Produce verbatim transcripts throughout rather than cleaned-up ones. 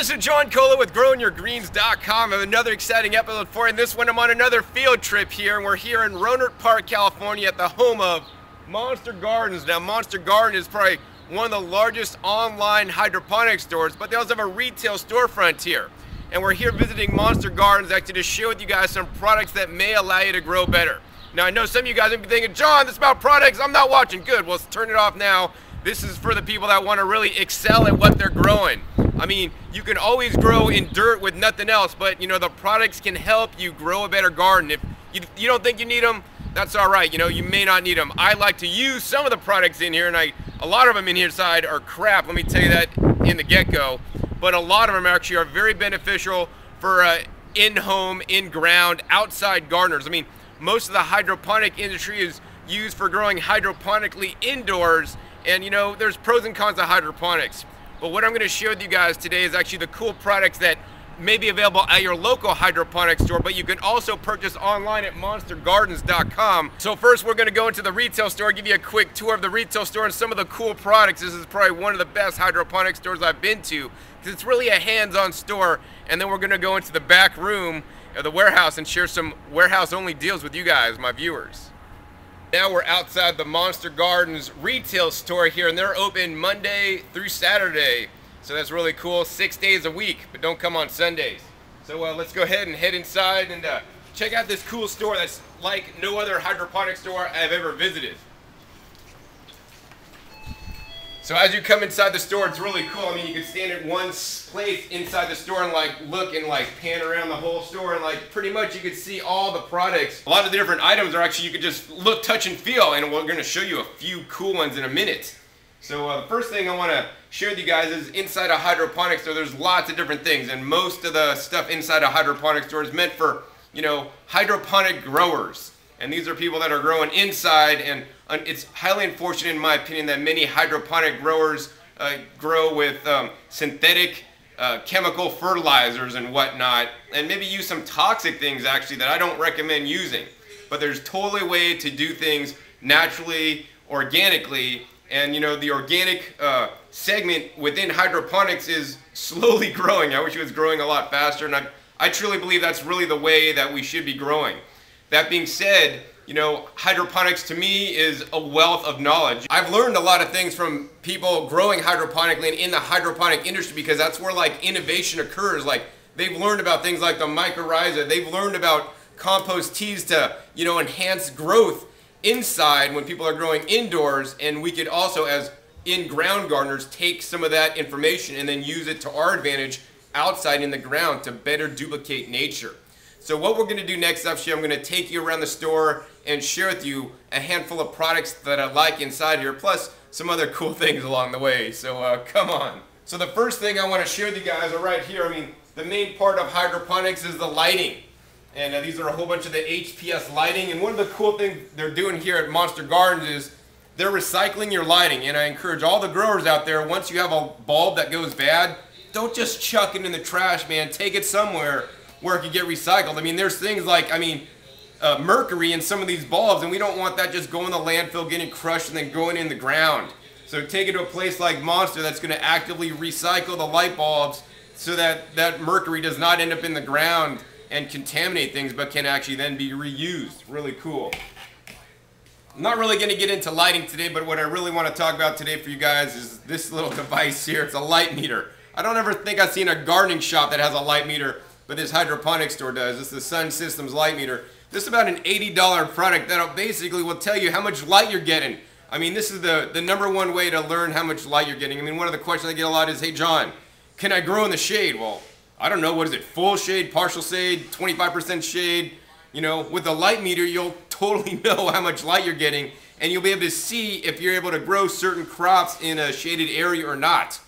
This is John Cola with growing your greens dot com. I have another exciting episode for you, and this one I'm on another field trip here, and we're here in Rohnert Park, California, at the home of Monster Gardens. Now, Monster Garden is probably one of the largest online hydroponic stores, but they also have a retail storefront here. And we're here visiting Monster Gardens actually to share with you guys some products that may allow you to grow better. Now, I know some of you guys are thinking, John, this is about products, I'm not watching. Good, well, let's turn it off now. This is for the people that want to really excel at what they're growing. I mean, you can always grow in dirt with nothing else, but you know, the products can help you grow a better garden. If you, you don't think you need them, that's all right. You know, you may not need them. I like to use some of the products in here, and I, a lot of them in here side are crap. Let me tell you that in the get-go. But a lot of them actually are very beneficial for uh, in-home, in-ground, outside gardeners. I mean, most of the hydroponic industry is used for growing hydroponically indoors, and you know, there's pros and cons of hydroponics. But what I'm going to share with you guys today is actually the cool products that may be available at your local hydroponic store, but you can also purchase online at monster gardens dot com. So first we're going to go into the retail store, give you a quick tour of the retail store and some of the cool products. This is probably one of the best hydroponic stores I've been to because it's really a hands-on store. And then we're going to go into the back room of the warehouse and share some warehouse-only deals with you guys, my viewers. Now we're outside the Monster Gardens retail store here, and they're open Monday through Saturday. So that's really cool, six days a week, but don't come on Sundays. So uh, let's go ahead and head inside and uh, check out this cool store that's like no other hydroponic store I've ever visited. So as you come inside the store, it's really cool. I mean, you can stand at one place inside the store and like look and like pan around the whole store, and like pretty much you can see all the products. A lot of the different items are actually you can just look, touch, and feel, and we're going to show you a few cool ones in a minute. So uh, the first thing I want to share with you guys is inside a hydroponic store, there's lots of different things, and most of the stuff inside a hydroponic store is meant for, you know, hydroponic growers. And these are people that are growing inside, and it's highly unfortunate in my opinion that many hydroponic growers uh, grow with um, synthetic uh, chemical fertilizers and whatnot, and maybe use some toxic things actually that I don't recommend using. But there's totally a way to do things naturally, organically, and you know, the organic uh, segment within hydroponics is slowly growing. I wish it was growing a lot faster, and I, I truly believe that's really the way that we should be growing. That being said, you know, hydroponics to me is a wealth of knowledge. I've learned a lot of things from people growing hydroponically and in the hydroponic industry, because that's where like innovation occurs. Like they've learned about things like the mycorrhiza. They've learned about compost teas to, you know, enhance growth inside when people are growing indoors. And we could also, as in-ground gardeners, take some of that information and then use it to our advantage outside in the ground to better duplicate nature. So what we're going to do next up here, I'm going to take you around the store and share with you a handful of products that I like inside here, plus some other cool things along the way. So uh, come on. So the first thing I want to share with you guys are right here. I mean, the main part of hydroponics is the lighting. And uh, these are a whole bunch of the H P S lighting. And one of the cool things they're doing here at Monster Gardens is they're recycling your lighting. And I encourage all the growers out there, once you have a bulb that goes bad, don't just chuck it in the trash, man. Take it somewhere where it could get recycled. I mean, there's things like, I mean, uh, mercury in some of these bulbs, and we don't want that just going to the landfill, getting crushed, and then going in the ground. So take it to a place like Monster that's going to actively recycle the light bulbs so that that mercury does not end up in the ground and contaminate things, but can actually then be reused. Really cool. I'm not really going to get into lighting today, but what I really want to talk about today for you guys is this little device here. It's a light meter. I don't ever think I've seen a gardening shop that has a light meter, but this hydroponic store does. It's the Sun Systems Light Meter. This is about an eighty dollar product that basically will tell you how much light you're getting. I mean, this is the, the number one way to learn how much light you're getting. I mean, one of the questions I get a lot is, hey, John, can I grow in the shade? Well, I don't know. What is it? Full shade, partial shade, twenty-five percent shade? You know, with the light meter, you'll totally know how much light you're getting, and you'll be able to see if you're able to grow certain crops in a shaded area or not.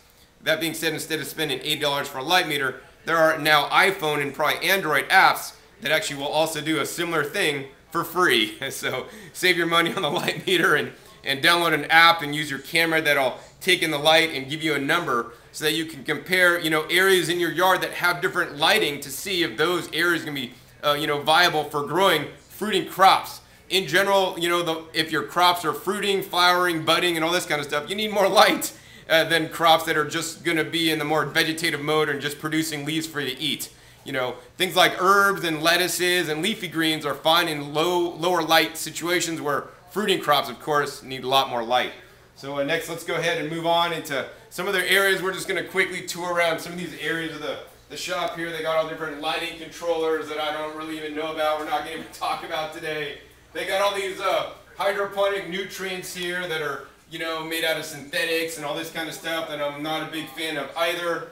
That being said, instead of spending eighty dollars for a light meter, there are now iPhone and probably Android apps that actually will also do a similar thing for free. So save your money on the light meter and, and download an app and use your camera that'll take in the light and give you a number so that you can compare, you know, areas in your yard that have different lighting to see if those areas can be, uh, you know, viable for growing fruiting crops. In general, you know, the, if your crops are fruiting, flowering, budding, and all this kind of stuff, you need more light. uh, than crops that are just going to be in the more vegetative mode and just producing leaves for you to eat. You know, things like herbs and lettuces and leafy greens are fine in low, lower light situations where fruiting crops, of course, need a lot more light. So uh, next, let's go ahead and move on into some other areas. We're just going to quickly tour around some of these areas of the, the shop here. They got all different lighting controllers that I don't really even know about. We're not going to even talk about today. They got all these uh, hydroponic nutrients here that are, you know, made out of synthetics and all this kind of stuff that I'm not a big fan of either.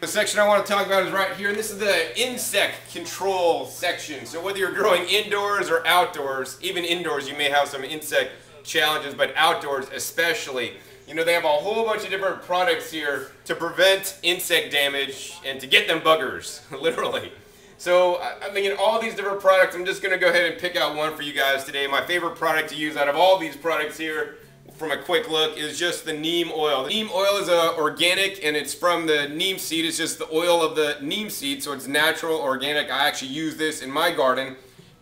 The section I want to talk about is right here, and this is the insect control section. So whether you're growing indoors or outdoors, even indoors you may have some insect challenges, but outdoors especially, you know, they have a whole bunch of different products here to prevent insect damage and to get them buggers, literally. So I mean, in all these different products, I'm just going to go ahead and pick out one for you guys today. My favorite product to use out of all these products here from a quick look is just the neem oil. The neem oil is uh, organic, and it's from the neem seed. It's just the oil of the neem seed, so it's natural, organic. I actually use this in my garden,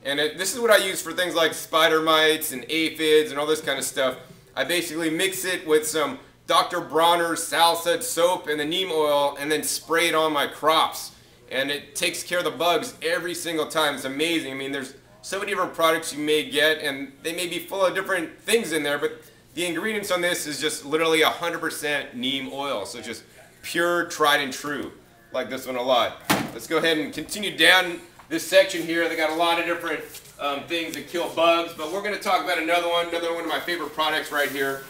and it, this is what I use for things like spider mites and aphids and all this kind of stuff. I basically mix it with some Doctor Bronner's Sal Suds soap and the neem oil, and then spray it on my crops, and it takes care of the bugs every single time. It's amazing. I mean, there's so many different products you may get, and they may be full of different things in there, but the ingredients on this is just literally one hundred percent neem oil, so just pure, tried and true. Like this one a lot. Let's go ahead and continue down this section here. They got a lot of different um, things that kill bugs, but we're going to talk about another one, another one of my favorite products right here.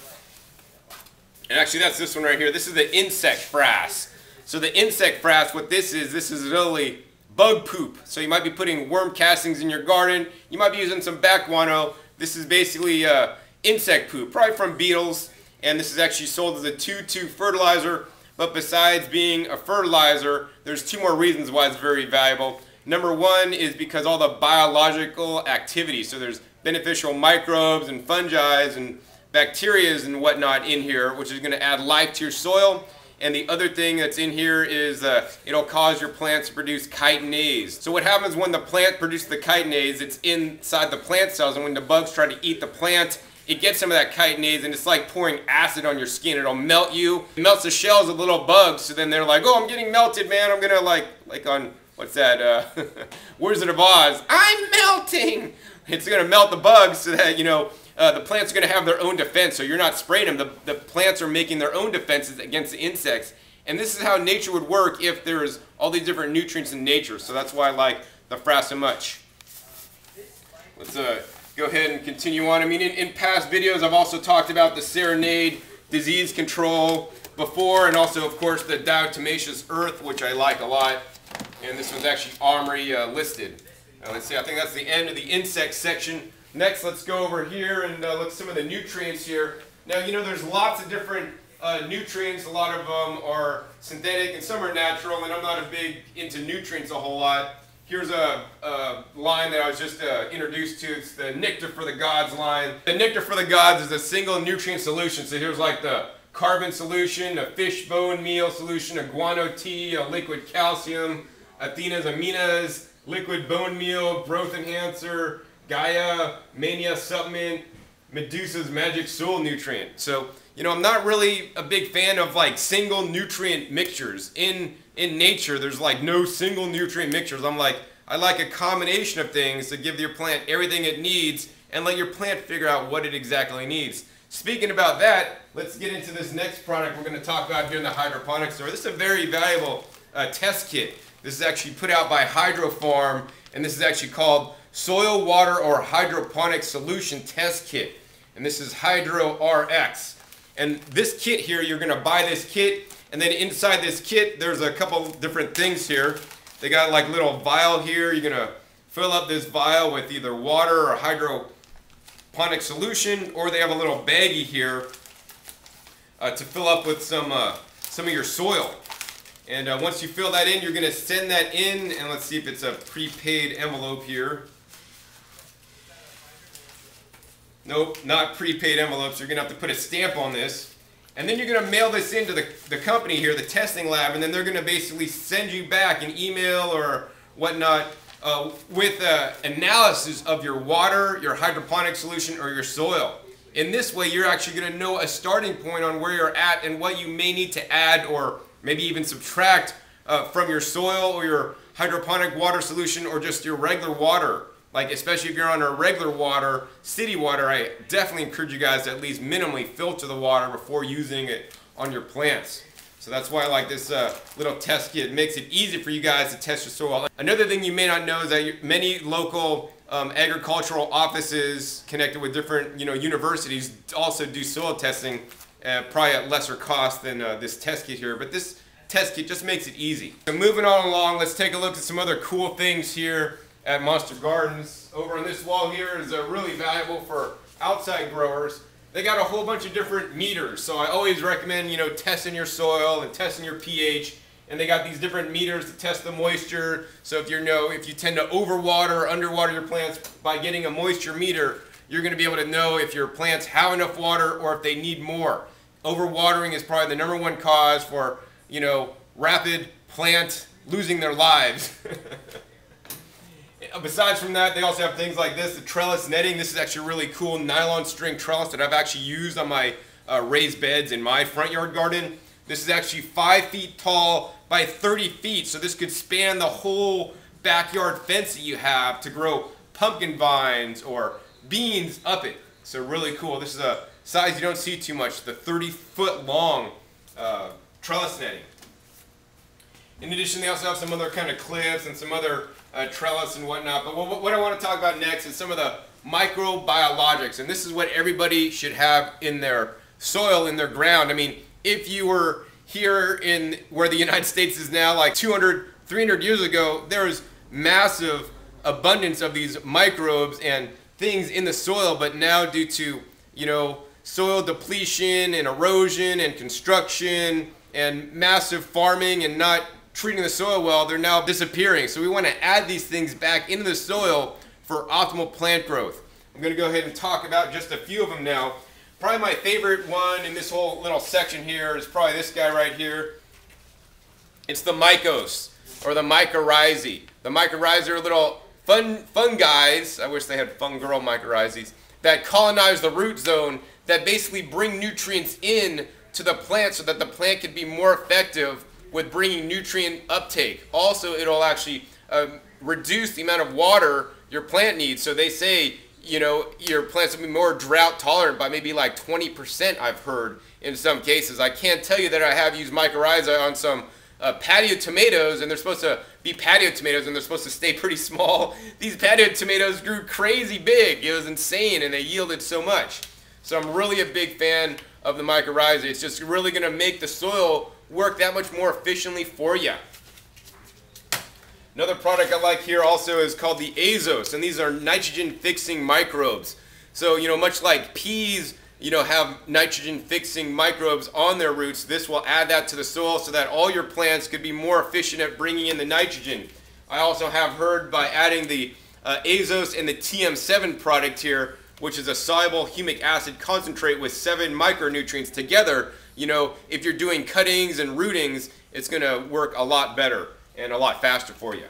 And actually, that's this one right here. This is the insect frass. So the insect frass, what this is, this is literally bug poop. So you might be putting worm castings in your garden. You might be using some backguano. This is basically Uh, insect poop, probably from beetles, and this is actually sold as a two two fertilizer. But besides being a fertilizer, there's two more reasons why it's very valuable. Number one is because all the biological activity, so there's beneficial microbes and fungi and bacteria and whatnot in here, which is going to add life to your soil. And the other thing that's in here is uh, it'll cause your plants to produce chitinase. So what happens when the plant produces the chitinase, it's inside the plant cells, and when the bugs try to eat the plant, it gets some of that chitinase, and it's like pouring acid on your skin. It'll melt you. It melts the shells of little bugs, so then they're like, oh, I'm getting melted, man. I'm going to, like, like on, what's that, uh, Wizard of Oz. I'm melting. It's going to melt the bugs so that, you know, uh, the plants are going to have their own defense, so you're not spraying them. The, the plants are making their own defenses against the insects, and this is how nature would work if there's all these different nutrients in nature, so that's why I like the frass so much. Let's, uh... go ahead and continue on. I mean, in, in past videos, I've also talked about the Serenade disease control before, and also, of course, the diatomaceous earth, which I like a lot. And this was actually Armory uh, listed. Uh, let's see, I think that's the end of the insect section. Next, let's go over here and uh, look at some of the nutrients here. Now, you know, there's lots of different uh, nutrients. A lot of them are synthetic, and some are natural, and I'm not a big into nutrients a whole lot. Here's a, a line that I was just uh, introduced to. It's the Nectar for the Gods line. The Nectar for the Gods is a single nutrient solution. So here's like the carbon solution, a fish bone meal solution, a guano tea, a liquid calcium, Athena's Aminas, liquid bone meal, growth enhancer, Gaia Mania supplement, Medusa's Magic soil nutrient. So, you know, I'm not really a big fan of like single nutrient mixtures. In In nature, there's like no single nutrient mixtures. I'm like, I like a combination of things to give your plant everything it needs and let your plant figure out what it exactly needs. Speaking about that, let's get into this next product we're going to talk about here in the hydroponics store. This is a very valuable uh, test kit. This is actually put out by Hydrofarm, and this is actually called Soil, Water, or Hydroponic Solution Test Kit. And this is Hydro R X. And this kit here, you're going to buy this kit. And then inside this kit, there's a couple different things here. They got like little vial here. You're gonna fill up this vial with either water or hydroponic solution, or they have a little baggie here uh, to fill up with some uh, some of your soil. And uh, once you fill that in, you're gonna send that in, and let's see if it's a prepaid envelope here. Nope, not prepaid envelopes. You're gonna have to put a stamp on this. And then you're going to mail this into the, the company here, the testing lab, and then they're going to basically send you back an email or whatnot uh, with an analysis of your water, your hydroponic solution, or your soil. In this way, you're actually going to know a starting point on where you're at and what you may need to add or maybe even subtract uh, from your soil or your hydroponic water solution or just your regular water. Like, especially if you're on a regular water, city water, I definitely encourage you guys to at least minimally filter the water before using it on your plants. So that's why I like this uh, little test kit. It makes it easy for you guys to test your soil. Another thing you may not know is that many local um, agricultural offices connected with different, you know, universities also do soil testing, uh, probably at lesser cost than uh, this test kit here. But this test kit just makes it easy. So moving on along, let's take a look at some other cool things here at Monster Gardens. Over on this wall here is uh, really valuable for outside growers. They got a whole bunch of different meters, so I always recommend, you know, testing your soil and testing your pH. And they got these different meters to test the moisture. So if you know if you tend to overwater or underwater your plants, by getting a moisture meter, you're going to be able to know if your plants have enough water or if they need more. Overwatering is probably the number one cause for, you know, rapid plant losing their lives. Besides from that, they also have things like this, the trellis netting. This is actually a really cool nylon string trellis that I've actually used on my uh, raised beds in my front yard garden. This is actually five feet tall by thirty feet, so this could span the whole backyard fence that you have to grow pumpkin vines or beans up it. So really cool. This is a size you don't see too much, the thirty foot long uh, trellis netting. In addition, they also have some other kind of clips and some other Uh, trellis and whatnot. But what, what I want to talk about next is some of the microbiologics, and this is what everybody should have in their soil, in their ground. I mean, if you were here in where the United States is now, like two hundred, three hundred years ago, there was massive abundance of these microbes and things in the soil. But now, due to, you know, soil depletion and erosion and construction and massive farming and not treating the soil well, they're now disappearing. So we want to add these things back into the soil for optimal plant growth. I'm going to go ahead and talk about just a few of them now. Probably my favorite one in this whole little section here is probably this guy right here. It's the Mykos, or the mycorrhizae. The mycorrhizae are little fun, fungi, I wish they had fun girl mycorrhizae, that colonize the root zone, that basically bring nutrients in to the plant so that the plant can be more effective with bringing nutrient uptake. Also, it'll actually uh, reduce the amount of water your plant needs. So they say, you know, your plants will be more drought tolerant by maybe like twenty percent, I've heard in some cases. I can't tell you that I have used mycorrhizae on some uh, patio tomatoes, and they're supposed to be patio tomatoes and they're supposed to stay pretty small. These patio tomatoes grew crazy big. It was insane, and they yielded so much. So I'm really a big fan of the mycorrhizae. It's just really gonna make the soil work that much more efficiently for you. Another product I like here also is called the Azos, and these are nitrogen fixing microbes. So, you know, much like peas, you know, have nitrogen fixing microbes on their roots, this will add that to the soil so that all your plants could be more efficient at bringing in the nitrogen. I also have heard by adding the uh, Azos and the T M seven product here, which is a soluble humic acid concentrate with seven micronutrients together. You know, if you're doing cuttings and rootings, it's going to work a lot better and a lot faster for you.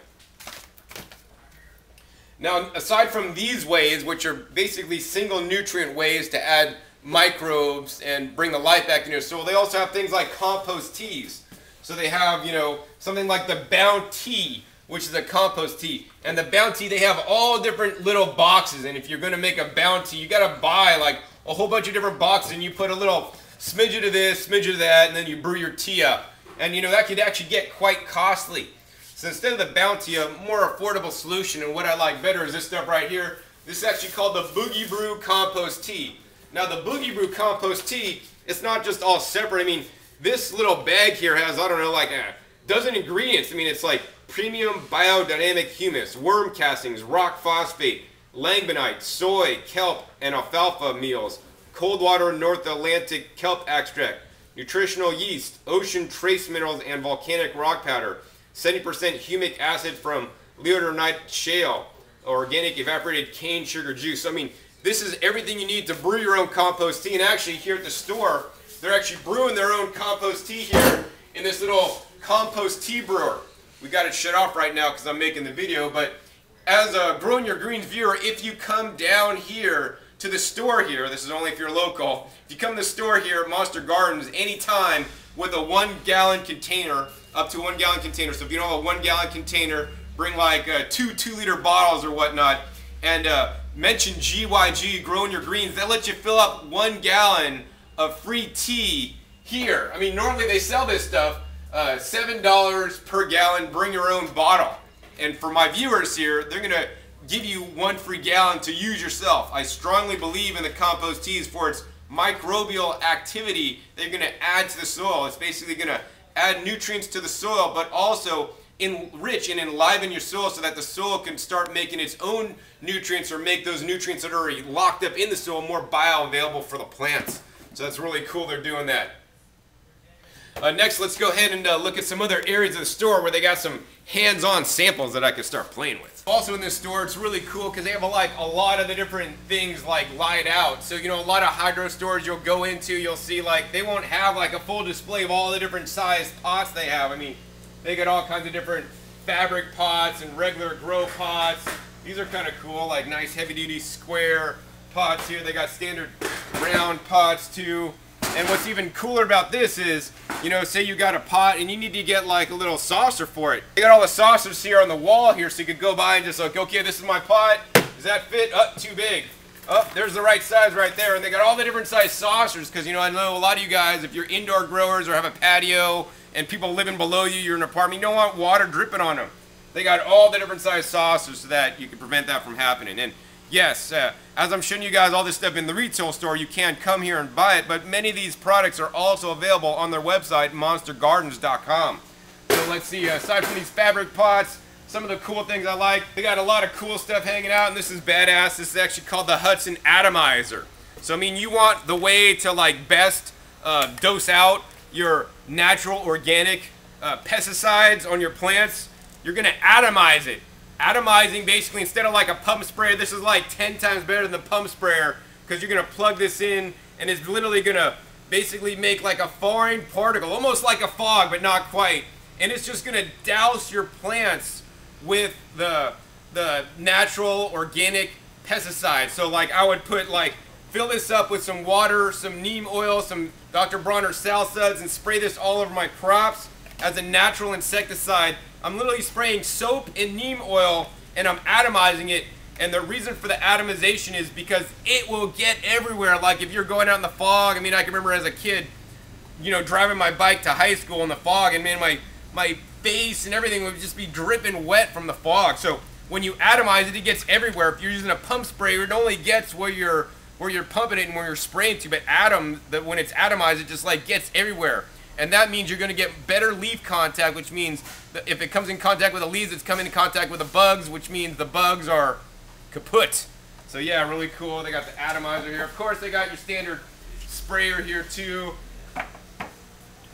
Now, aside from these ways, which are basically single nutrient ways to add microbes and bring the life back in your soil, they also have things like compost teas. So they have, you know, something like the Bounty, which is a compost tea. And the Bounty, they have all different little boxes. And if you're going to make a Bounty, you got to buy like a whole bunch of different boxes, and you put a little smidge of this, smidge of that, and then you brew your tea up. And you know, that could actually get quite costly. So instead of the Bounty, a more affordable solution, and what I like better is this stuff right here. This is actually called the Boogie Brew Compost Tea. Now the Boogie Brew Compost Tea, it's not just all separate. I mean, this little bag here has, I don't know, like a dozen ingredients. I mean, it's like premium biodynamic humus, worm castings, rock phosphate, langbeinite, soy, kelp, and alfalfa meals, cold water North Atlantic kelp extract, nutritional yeast, ocean trace minerals, and volcanic rock powder, seventy percent humic acid from leodornite shale, organic evaporated cane sugar juice. So, I mean, this is everything you need to brew your own compost tea. And actually, here at the store, they're actually brewing their own compost tea here in this little compost tea brewer. We got it shut off right now because I'm making the video, but as a Growing Your Greens viewer, if you come down here to the store here. This is only if you're local. If you come to the store here at Monster Gardens anytime with a one gallon container, up to one gallon container. So if you don't have a one gallon container, bring like uh, two two liter bottles or whatnot, and uh, mention G Y G, Growing Your Greens. That lets you fill up one gallon of free tea here. I mean, normally they sell this stuff uh, seven dollars per gallon, bring your own bottle. And for my viewers here, they're gonna give you one free gallon to use yourself. I strongly believe in the compost teas for its microbial activity they're gonna add to the soil. It's basically gonna add nutrients to the soil, but also enrich and enliven your soil so that the soil can start making its own nutrients, or make those nutrients that are already locked up in the soil more bioavailable for the plants. So that's really cool they're doing that. Uh, next, let's go ahead and uh, look at some other areas of the store where they got some hands-on samples that I can start playing with. Also in this store, it's really cool because they have a, like a lot of the different things like light out. So, you know, a lot of hydro stores you'll go into, you'll see like they won't have like a full display of all the different size pots they have. I mean, they got all kinds of different fabric pots and regular grow pots. These are kind of cool, like nice heavy-duty square pots here. They got standard round pots too. And what's even cooler about this is, you know, say you got a pot and you need to get like a little saucer for it. They got all the saucers here on the wall here, so you could go by and just like, okay, this is my pot. Does that fit? Up, oh, too big. Up, oh, there's the right size right there. And they got all the different size saucers because, you know, I know a lot of you guys, if you're indoor growers or have a patio and people living below you, you're in an apartment, you don't want water dripping on them. They got all the different size saucers so that you can prevent that from happening. And yes, uh, as I'm showing you guys all this stuff in the retail store, you can come here and buy it, but many of these products are also available on their website, monster gardens dot com. So let's see, aside from these fabric pots, some of the cool things I like, they got a lot of cool stuff hanging out, and this is badass. This is actually called the Hudson Atomizer. So, I mean, you want the way to, like, best uh, dose out your natural organic uh, pesticides on your plants, you're going to atomize it. Atomizing, basically, instead of like a pump sprayer, this is like ten times better than the pump sprayer, because you're going to plug this in and it's literally going to basically make like a fine particle, almost like a fog, but not quite. And it's just going to douse your plants with the, the natural organic pesticide. So like I would put like, fill this up with some water, some neem oil, some Doctor Bronner's Sal Suds, and spray this all over my crops as a natural insecticide. I'm literally spraying soap and neem oil, and I'm atomizing it. And the reason for the atomization is because it will get everywhere. Like if you're going out in the fog, I mean, I can remember as a kid, you know, driving my bike to high school in the fog, and man, my, my face and everything would just be dripping wet from the fog. So when you atomize it, it gets everywhere. If you're using a pump sprayer, it only gets where you're, where you're pumping it and where you're spraying to, but atom, that when it's atomized, it just like gets everywhere. And that means you're going to get better leaf contact, which means that if it comes in contact with the leaves, it's coming in contact with the bugs, which means the bugs are kaput. So yeah, really cool. They got the atomizer here. Of course, they got your standard sprayer here too.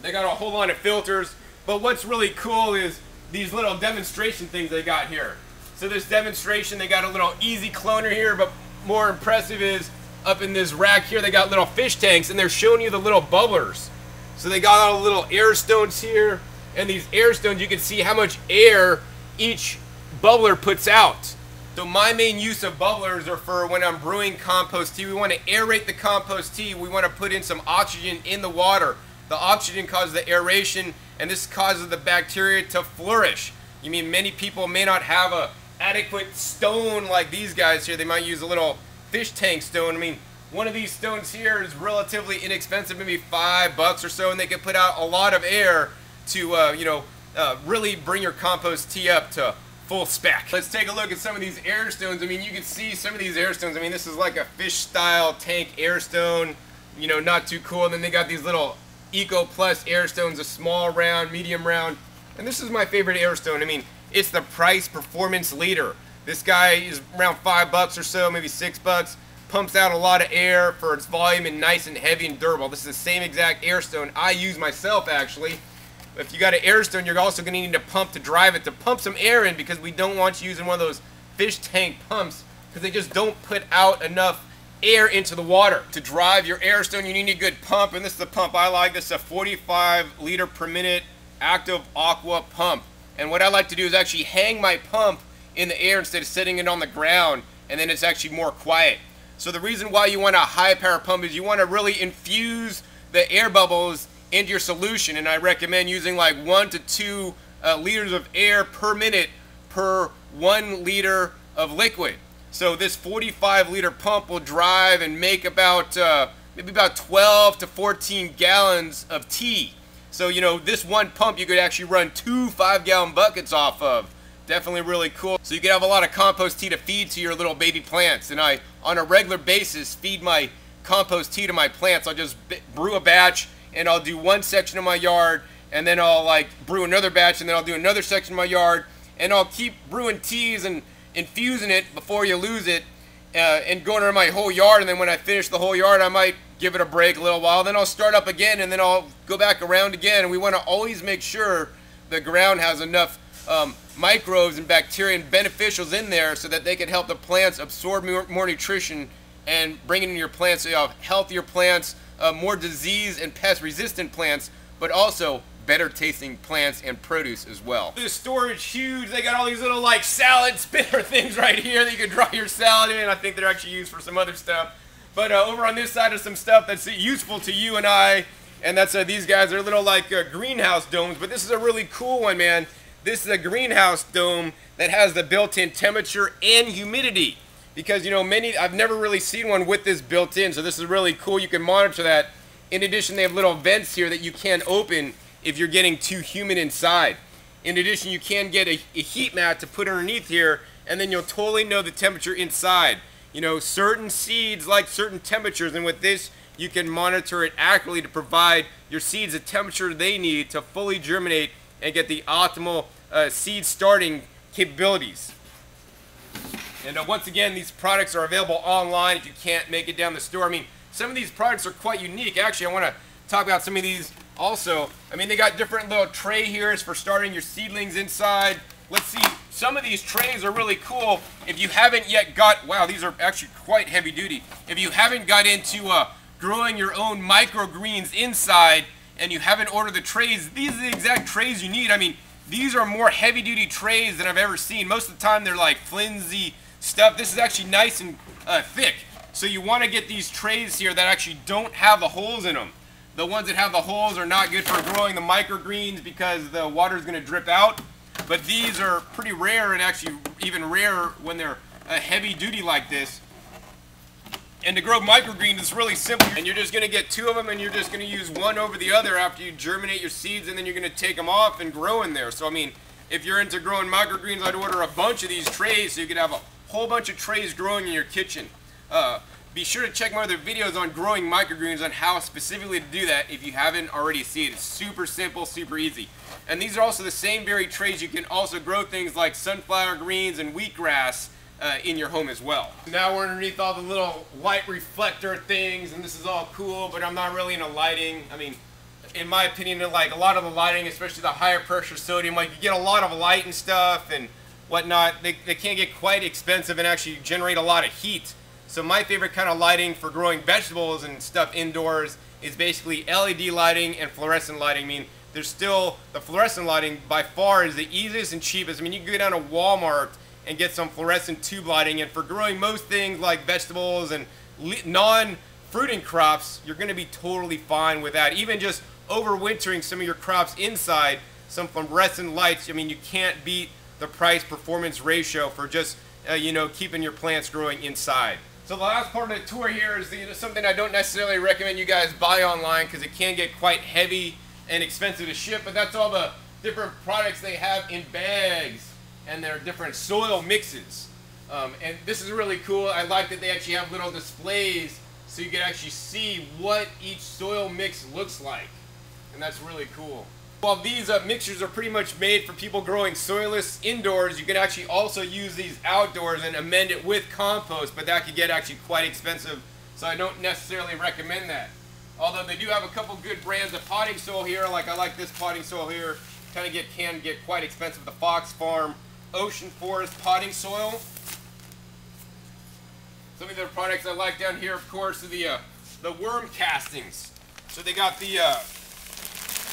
They got a whole line of filters. But what's really cool is these little demonstration things they got here. So this demonstration, they got a little easy cloner here, but more impressive is up in this rack here, they got little fish tanks, and they're showing you the little bubblers. So they got all the little air stones here, and these air stones, you can see how much air each bubbler puts out. So my main use of bubblers are for when I'm brewing compost tea. We want to aerate the compost tea. We want to put in some oxygen in the water. The oxygen causes the aeration, and this causes the bacteria to flourish. You mean many people may not have a adequate stone like these guys here. They might use a little fish tank stone. I mean, one of these stones here is relatively inexpensive, maybe five bucks or so, and they can put out a lot of air to, uh, you know, uh, really bring your compost tea up to full spec. Let's take a look at some of these air stones. I mean, you can see some of these air stones. I mean, this is like a fish-style tank air stone, you know, not too cool. And then they got these little Eco Plus air stones, a small round, medium round. And this is my favorite air stone. I mean, it's the Price Performance Leader. This guy is around five bucks or so, maybe six bucks. Pumps out a lot of air for its volume, and nice and heavy and durable. This is the same exact air stone I use myself, actually. If you got an air stone, you're also going to need a pump to drive it, to pump some air in, because we don't want you using one of those fish tank pumps, because they just don't put out enough air into the water. To drive your air stone, you need a good pump, and this is the pump I like. This is a forty-five liter per minute Active Aqua pump. And what I like to do is actually hang my pump in the air instead of setting it on the ground, and then it's actually more quiet. So the reason why you want a high power pump is you want to really infuse the air bubbles into your solution, and I recommend using like one to two uh, liters of air per minute per one liter of liquid. So this forty-five liter pump will drive and make about uh, maybe about twelve to fourteen gallons of tea. So, you know, this one pump you could actually run two five gallon buckets off of. Definitely really cool. So you can have a lot of compost tea to feed to your little baby plants. And I, on a regular basis, feed my compost tea to my plants. I'll just brew a batch and I'll do one section of my yard, and then I'll like brew another batch, and then I'll do another section of my yard, and I'll keep brewing teas and infusing it before you lose it, uh, and going around my whole yard. And then when I finish the whole yard, I might give it a break a little while, then I'll start up again, and then I'll go back around again. And we want to always make sure the ground has enough um, microbes and bacteria and beneficials in there so that they can help the plants absorb more, more nutrition and bring it into your plants, so you have healthier plants, uh, more disease and pest resistant plants, but also better tasting plants and produce as well. This storage huge. They got all these little like salad spinner things right here that you can draw your salad in. I think they're actually used for some other stuff. But uh, over on this side is some stuff that's useful to you and I. And that's uh, these guys are little like uh, greenhouse domes. But this is a really cool one, man. This is a greenhouse dome that has the built-in temperature and humidity. Because, you know, many, I've never really seen one with this built in. So this is really cool. You can monitor that. In addition, they have little vents here that you can open if you're getting too humid inside. In addition, you can get a, a heat mat to put underneath here, and then you'll totally know the temperature inside. You know, certain seeds like certain temperatures, and with this you can monitor it accurately to provide your seeds the temperature they need to fully germinate and get the optimal uh, seed starting capabilities. And uh, once again, these products are available online if you can't make it down the store. I mean, some of these products are quite unique. Actually, I want to talk about some of these also. I mean, they got different little tray here for starting your seedlings inside. Let's see, some of these trays are really cool. If you haven't yet got, wow, these are actually quite heavy duty. If you haven't got into uh, growing your own microgreens inside and you haven't ordered the trays, these are the exact trays you need. I mean, these are more heavy duty trays than I've ever seen. Most of the time they're like flimsy stuff. This is actually nice and uh, thick. So you want to get these trays here that actually don't have the holes in them. The ones that have the holes are not good for growing the microgreens because the water is going to drip out. But these are pretty rare, and actually even rarer when they're uh, heavy duty like this. And to grow microgreens is really simple. And you're just going to get two of them, and you're just going to use one over the other after you germinate your seeds, and then you're going to take them off and grow in there. So, I mean, if you're into growing microgreens, I'd order a bunch of these trays so you could have a whole bunch of trays growing in your kitchen. Uh, Be sure to check my other videos on growing microgreens on how specifically to do that if you haven't already seen it. It's super simple, super easy. And these are also the same varied trays. You can also grow things like sunflower greens and wheatgrass uh, in your home as well. Now we're underneath all the little light reflector things, and this is all cool, but I'm not really into lighting. I mean, in my opinion, like a lot of the lighting, especially the higher pressure sodium, like you get a lot of light and stuff and whatnot. They, they can get quite expensive and actually generate a lot of heat. So my favorite kind of lighting for growing vegetables and stuff indoors is basically L E D lighting and fluorescent lighting. I mean, there's still, the fluorescent lighting by far is the easiest and cheapest. I mean, you can go down to Walmart and get some fluorescent tube lighting, and for growing most things like vegetables and non-fruiting crops, you're going to be totally fine with that. Even just overwintering some of your crops inside, some fluorescent lights, I mean, you can't beat the price-performance ratio for just, uh, you know, keeping your plants growing inside. So the last part of the tour here is the, something I don't necessarily recommend you guys buy online because it can get quite heavy and expensive to ship, but that's all the different products they have in bags and their different soil mixes. Um, and this is really cool. I like that they actually have little displays so you can actually see what each soil mix looks like, and that's really cool. While these uh, mixtures are pretty much made for people growing soilless indoors, you can actually also use these outdoors and amend it with compost, but that could get actually quite expensive, so I don't necessarily recommend that. Although they do have a couple good brands of potting soil here, like I like this potting soil here, kind of get, can get quite expensive, the Fox Farm Ocean Forest potting soil. Some of the products I like down here, of course, are the, uh, the worm castings. So they got the uh,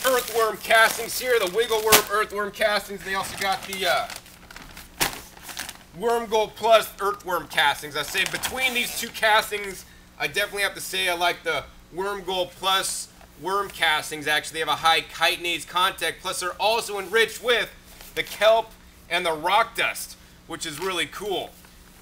earthworm castings here, the Wiggle Worm earthworm castings. They also got the uh, Worm Gold Plus earthworm castings. I say between these two castings, I definitely have to say I like the Worm Gold Plus worm castings. Actually, they have a high chitinase content, plus they're also enriched with the kelp and the rock dust, which is really cool.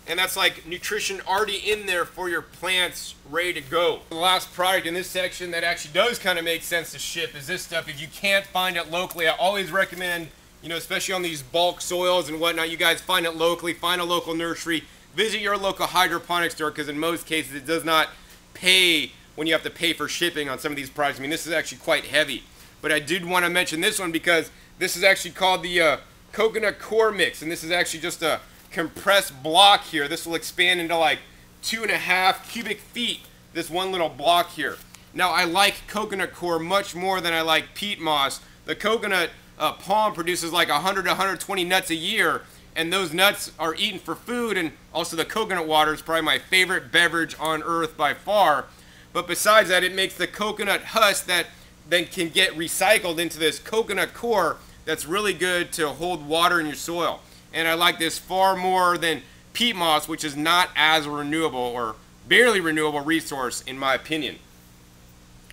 And that's like nutrition already in there for your plants, ready to go. The last product in this section that actually does kind of make sense to ship is this stuff. If you can't find it locally, I always recommend, you know, especially on these bulk soils and whatnot, you guys find it locally, find a local nursery, visit your local hydroponics store, because in most cases it does not pay when you have to pay for shipping on some of these products. I mean, this is actually quite heavy. But I did want to mention this one because this is actually called the uh, Coconut Core Mix, and this is actually just a compressed block here. This will expand into like two and a half cubic feet, this one little block here. Now, I like coconut core much more than I like peat moss. The coconut uh, palm produces like one hundred to one hundred twenty nuts a year, and those nuts are eaten for food, and also the coconut water is probably my favorite beverage on earth by far. But besides that, it makes the coconut husk that then can get recycled into this coconut core that's really good to hold water in your soil. And I like this far more than peat moss, which is not as renewable or barely renewable resource in my opinion.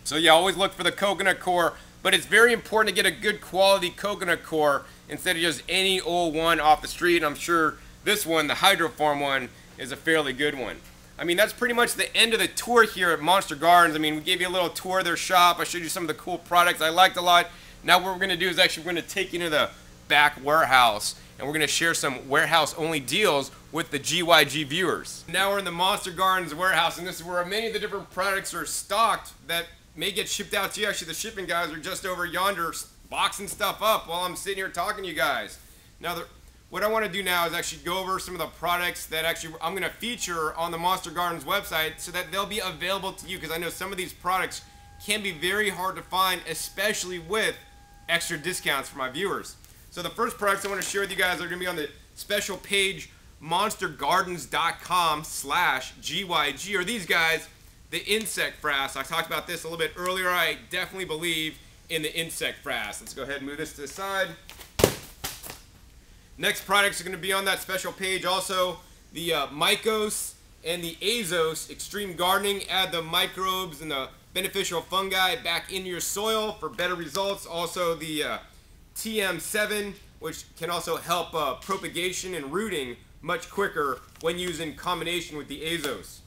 So yeah, always look for the coconut core, but it's very important to get a good quality coconut core instead of just any old one off the street. And I'm sure this one, the Hydrofarm one, is a fairly good one. I mean, that's pretty much the end of the tour here at Monster Gardens. I mean, we gave you a little tour of their shop. I showed you some of the cool products I liked a lot. Now what we're going to do is actually we're going to take you to the back warehouse, and we're going to share some warehouse only deals with the G Y G viewers. Now we're in the Monster Gardens warehouse, and this is where many of the different products are stocked that may get shipped out to you. Actually, the shipping guys are just over yonder boxing stuff up while I'm sitting here talking to you guys. Now, the, what I want to do now is actually go over some of the products that actually I'm going to feature on the Monster Gardens website so that they'll be available to you, because I know some of these products can be very hard to find, especially with extra discounts for my viewers. So the first products I want to share with you guys are going to be on the special page monster gardens dot com slash G Y G, or these guys, the Insect Frass. I talked about this a little bit earlier. I definitely believe in the Insect Frass. Let's go ahead and move this to the side. Next products are going to be on that special page also, the uh, Mykos and the Azos Extreme Gardening. Add the microbes and the beneficial fungi back into your soil for better results. Also the uh, T M seven, which can also help uh, propagation and rooting much quicker when used in combination with the Azos.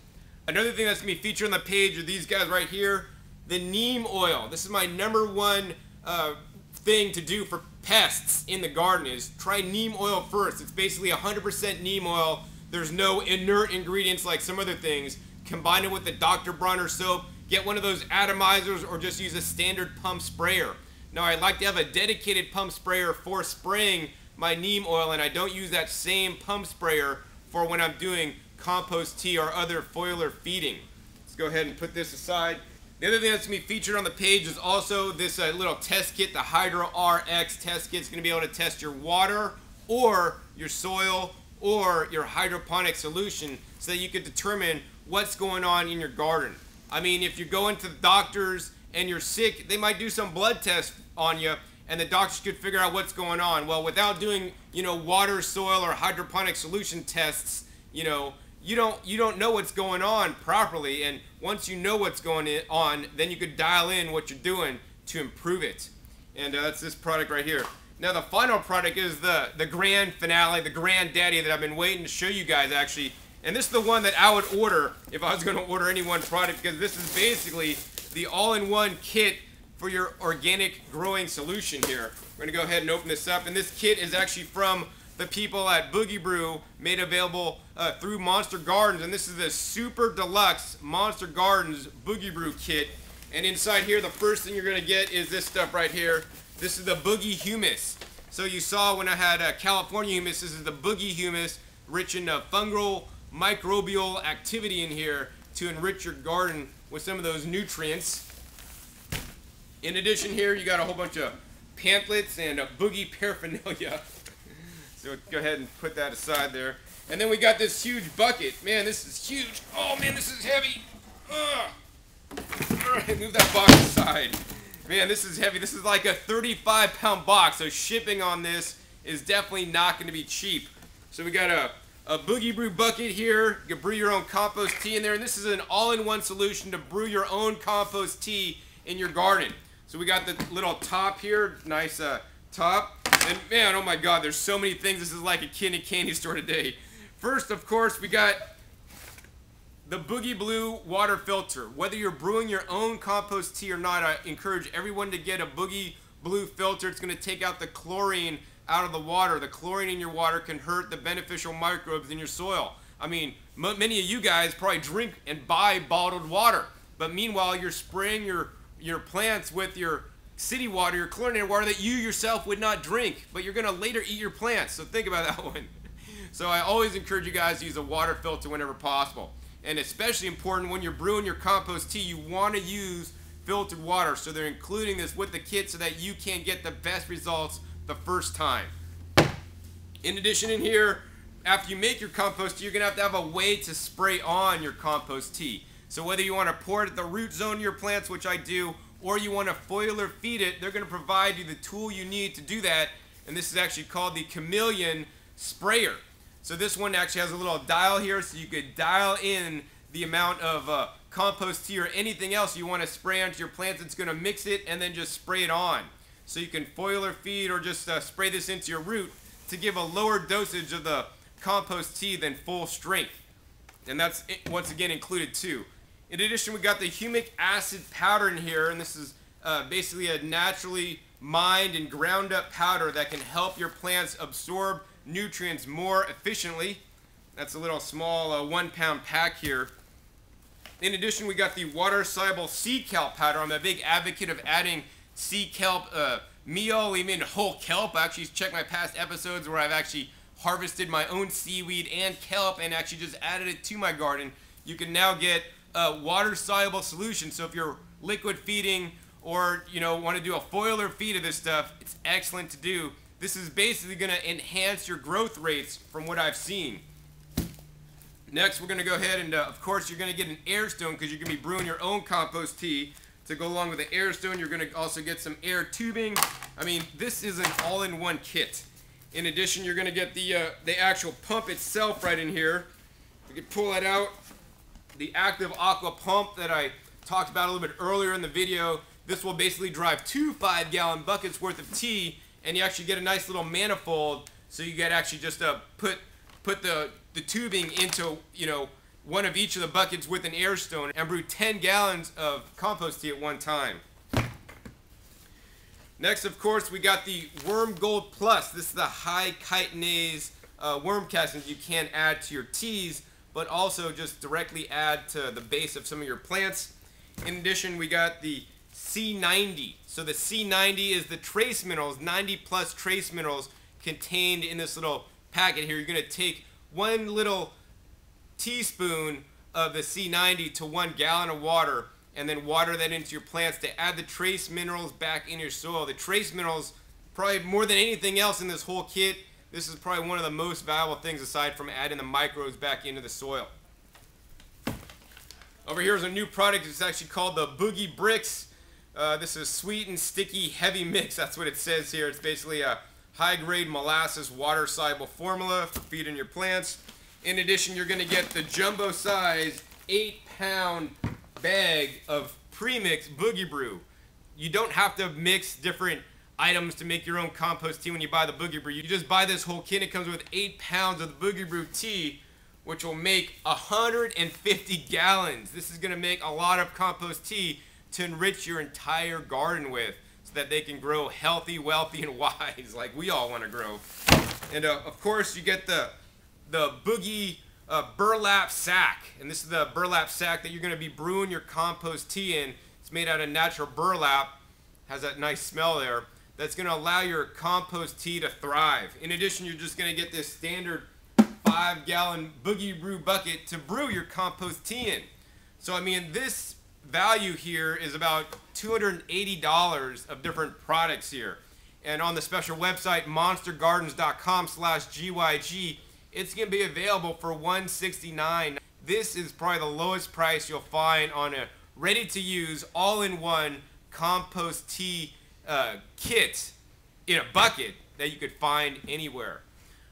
Another thing that's going to be featured on the page are these guys right here, the neem oil. This is my number one uh, thing to do for pests in the garden is try neem oil first. It's basically one hundred percent neem oil. There's no inert ingredients like some other things. Combine it with the Doctor Bronner's soap. Get one of those atomizers or just use a standard pump sprayer. Now, I like to have a dedicated pump sprayer for spraying my neem oil, and I don't use that same pump sprayer for when I'm doing compost tea or other foliar feeding. Let's go ahead and put this aside. The other thing that's going to be featured on the page is also this uh, little test kit, the Hydro R X test kit. It's going to be able to test your water or your soil or your hydroponic solution so that you can determine what's going on in your garden. I mean, if you go into the doctors and you're sick, they might do some blood tests on you, and the doctors could figure out what's going on. Well, without doing, you know, water, soil, or hydroponic solution tests, you know, you don't you don't know what's going on properly. And once you know what's going on, then you could dial in what you're doing to improve it. And uh, that's this product right here. Now, the final product is the the grand finale, the granddaddy that I've been waiting to show you guys actually. And this is the one that I would order if I was going to order any one product, because this is basically the all-in-one kit for your organic growing solution here. We're gonna go ahead and open this up, and this kit is actually from the people at Boogie Brew, made available uh, through Monster Gardens, and this is the super deluxe Monster Gardens Boogie Brew kit. And inside here, the first thing you're gonna get is this stuff right here. This is the Boogie Humus. So you saw when I had uh, California humus, this is the Boogie Humus, rich in uh, fungal microbial activity in here to enrich your garden with some of those nutrients. In addition here, you got a whole bunch of pamphlets and a boogie paraphernalia. So go ahead and put that aside there. And then we got this huge bucket. Man, this is huge. Oh man, this is heavy. Ugh. All right, move that box aside. Man, this is heavy. This is like a thirty-five pound box. So shipping on this is definitely not gonna be cheap. So we got a a Boogie Brew bucket here. You can brew your own compost tea in there. And this is an all-in-one solution to brew your own compost tea in your garden. So we got the little top here, nice uh, top. And man, oh my God, there's so many things. This is like a kid in a candy store today. First, of course, we got the Boogie Blue water filter. Whether you're brewing your own compost tea or not, I encourage everyone to get a Boogie Blue filter. It's going to take out the chlorine out of the water. The chlorine in your water can hurt the beneficial microbes in your soil. I mean, m many of you guys probably drink and buy bottled water, but meanwhile you're spraying your your plants with your city water, your chlorinated water that you yourself would not drink, but you're going to later eat your plants. So think about that one. So I always encourage you guys to use a water filter whenever possible. And especially important when you're brewing your compost tea, you want to use filtered water. So they're including this with the kit so that you can get the best results the first time. In addition, in here, after you make your compost tea, you're going to have to have a way to spray on your compost tea. So whether you want to pour it at the root zone of your plants, which I do, or you want to foil or feed it, they're going to provide you the tool you need to do that. And this is actually called the Chameleon Sprayer. So this one actually has a little dial here, so you could dial in the amount of uh, compost tea or anything else you want to spray onto your plants. It's going to mix it and then just spray it on. So you can foil or feed or just uh, spray this into your root to give a lower dosage of the compost tea than full strength. And that's, once again, included too. In addition, we got the humic acid powder in here, and this is uh, basically a naturally mined and ground up powder that can help your plants absorb nutrients more efficiently. That's a little small uh, one pound pack here. In addition, we got the water soluble sea kelp powder. I'm a big advocate of adding sea kelp uh, meal, even whole kelp. I actually checked my past episodes where I've actually harvested my own seaweed and kelp and actually just added it to my garden. You can now get Uh, water-soluble solution. So if you're liquid feeding or, you know, want to do a foiler feed of this stuff, it's excellent to do. This is basically going to enhance your growth rates from what I've seen. Next, we're going to go ahead and, uh, of course, you're going to get an air stone because you're going to be brewing your own compost tea. To go along with the air stone, you're going to also get some air tubing. I mean, this is an all-in-one kit. In addition, you're going to get the, uh, the actual pump itself right in here. You can pull that out. The Active Aqua pump that I talked about a little bit earlier in the video. This will basically drive two five gallon buckets worth of tea, and you actually get a nice little manifold, so you get actually just uh, put put the the tubing into, you know, one of each of the buckets with an air stone and brew ten gallons of compost tea at one time. Next, of course, we got the Worm Gold Plus. This is the high chitinase uh, worm castings you can add to your teas, but also just directly add to the base of some of your plants. In addition, we got the C ninety. So the C ninety is the trace minerals, ninety plus trace minerals contained in this little packet here. You're gonna take one little teaspoon of the C ninety to one gallon of water and then water that into your plants to add the trace minerals back in your soil. The trace minerals, probably more than anything else in this whole kit, this is probably one of the most valuable things aside from adding the microbes back into the soil. Over here is a new product. It's actually called the Boogie Bricks. Uh, this is sweet and sticky heavy mix. That's what it says here. It's basically a high-grade molasses water-soluble formula for feeding your plants. In addition, you're going to get the jumbo size eight pound bag of pre-mix Boogie Brew. You don't have to mix different items to make your own compost tea when you buy the Boogie Brew. You just buy this whole kit. It comes with eight pounds of the Boogie Brew tea, which will make one hundred fifty gallons. This is going to make a lot of compost tea to enrich your entire garden with, so that they can grow healthy, wealthy, and wise like we all want to grow. And uh, of course, you get the the Boogie uh, burlap sack, and this is the burlap sack that you're going to be brewing your compost tea in. It's made out of natural burlap. Has that nice smell there. That's going to allow your compost tea to thrive. In addition, you're just going to get this standard five gallon Boogie Brew bucket to brew your compost tea in. So, I mean, this value here is about two hundred eighty dollars of different products here. And on the special website, monster gardens dot com slash G Y G, it's going to be available for one hundred sixty-nine dollars. This is probably the lowest price you'll find on a ready-to-use, all-in-one compost tea Uh, kit in a bucket that you could find anywhere.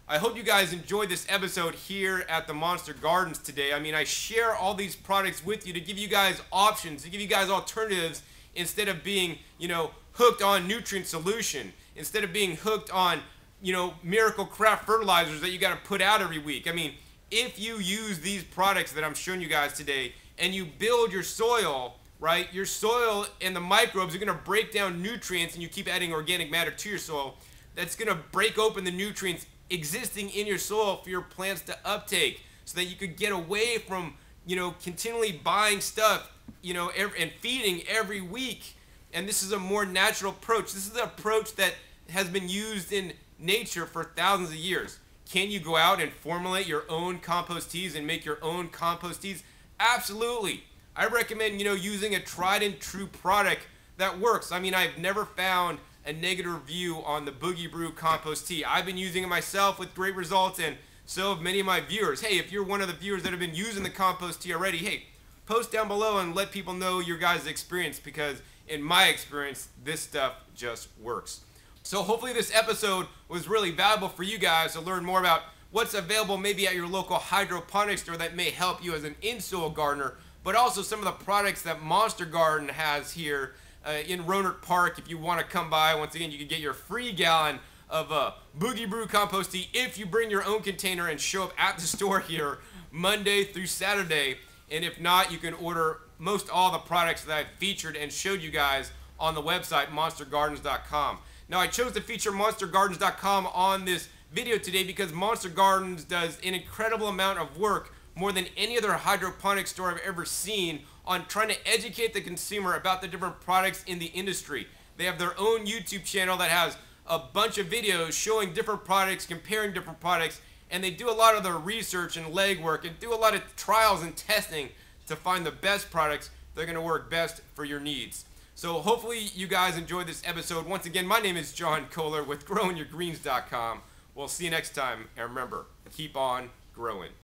I hope you guys enjoyed this episode here at the Monster Gardens today. I mean, I share all these products with you to give you guys options, to give you guys alternatives instead of being, you know, hooked on nutrient solution, instead of being hooked on, you know, miracle craft fertilizers that you got to put out every week. I mean, if you use these products that I'm showing you guys today and you build your soil, right, your soil and the microbes are going to break down nutrients, and you keep adding organic matter to your soil, that's going to break open the nutrients existing in your soil for your plants to uptake, so that you could get away from, you know, continually buying stuff, you know, every, and feeding every week. And this is a more natural approach. This is an approach that has been used in nature for thousands of years. Can you go out and formulate your own compost teas and make your own compost teas? Absolutely. I recommend, you know, using a tried and true product that works. I mean, I've never found a negative review on the Boogie Brew compost tea. I've been using it myself with great results, and so have many of my viewers. Hey, if you're one of the viewers that have been using the compost tea already, hey, post down below and let people know your guys' experience, because in my experience, this stuff just works. So hopefully this episode was really valuable for you guys to learn more about what's available maybe at your local hydroponics store that may help you as an in-soil gardener, but also some of the products that Monster Garden has here Uh, in Rohnert Park. If you want to come by, once again, you can get your free gallon of uh, Boogie Brew compost tea if you bring your own container and show up at the store here Monday through Saturday. And if not, you can order most all the products that I've featured and showed you guys on the website, monster gardens dot com. Now, I chose to feature monster gardens dot com on this video today because Monster Gardens does an incredible amount of work, more than any other hydroponic store I've ever seen, on trying to educate the consumer about the different products in the industry. They have their own YouTube channel that has a bunch of videos showing different products, comparing different products, and they do a lot of their research and legwork and do a lot of trials and testing to find the best products that are going to work best for your needs. So hopefully you guys enjoyed this episode. Once again, my name is John Kohler with growing your greens dot com. We'll see you next time, and remember, keep on growing.